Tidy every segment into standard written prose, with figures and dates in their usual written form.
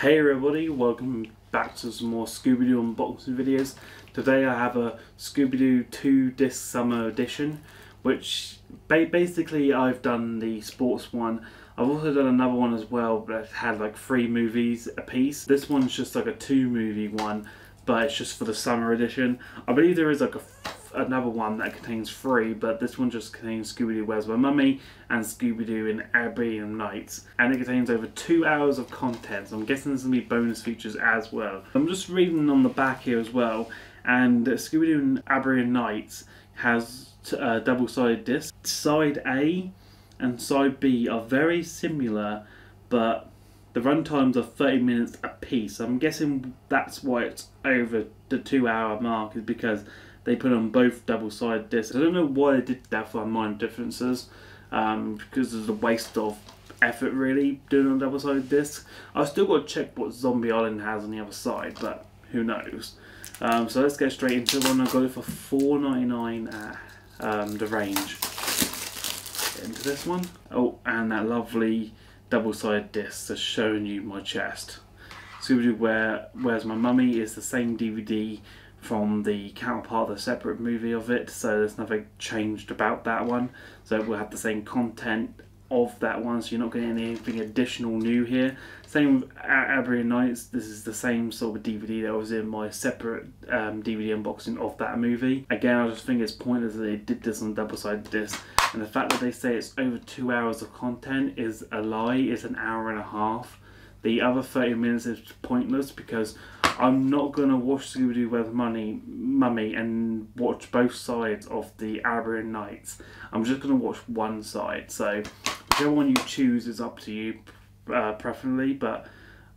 Hey everybody, welcome back to some more Scooby-Doo unboxing videos. Today I have a Scooby-Doo 2-disc summer edition, which basically I've done the sports one. I've also done another one as well, but I've had like 3 movies a piece. This one's just like a 2 movie one, but it's just for the summer edition. I believe there is like another one that contains 3, but this one just contains Scooby-Doo Where's My Mummy and Scooby-Doo in Arabian Nights, and it contains over 2 hours of content, so I'm guessing there's going to be bonus features as well. I'm just reading on the back here as well, and Scooby-Doo in Arabian Nights has a double-sided disc. Side A and side B are very similar, but the run times are 30 minutes apiece. So I'm guessing that's why it's over the 2 hour mark, is because they put on both double-sided discs. I don't know why they did that for minor differences, because it's a waste of effort really doing on double-sided discs. I've still got to check what Zombie Island has on the other side, but who knows. So let's get straight into one. I got it for $4.99 at the range. Get into this one. Oh, and that lovely double-sided disc that's showing you my chest. Scooby-Doo Where's My Mummy is the same DVD from the counterpart, the separate movie of it, so there's nothing changed about that one. So we'll have the same content of that one, so you're not getting anything additional new here. Same with Arabian Nights. This is the same sort of DVD that was in my separate DVD unboxing of that movie. Again, I just think it's pointless that they did this on double-sided disc, and the fact that they say it's over 2 hours of content is a lie. It's an hour and a half. The other 30 minutes is pointless because I'm not going to watch Scooby-Doo Where's My Mummy and watch both sides of the Arabian Nights. I'm just going to watch one side, so whichever one you choose is up to you, preferably, but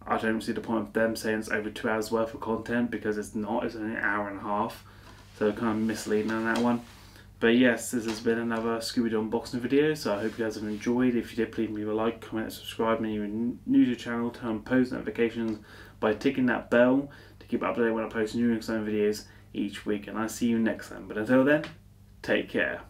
I don't see the point of them saying it's over 2 hours worth of content, because it's not, it's only an hour and a half, so kind of misleading on that one. But yes, this has been another Scooby-Doo unboxing video, so I hope you guys have enjoyed. If you did, please leave a like, comment, and subscribe. And if you're new to the channel, turn on post notifications by ticking that bell to keep updated when I post new and exciting videos each week. And I'll see you next time. But until then, take care.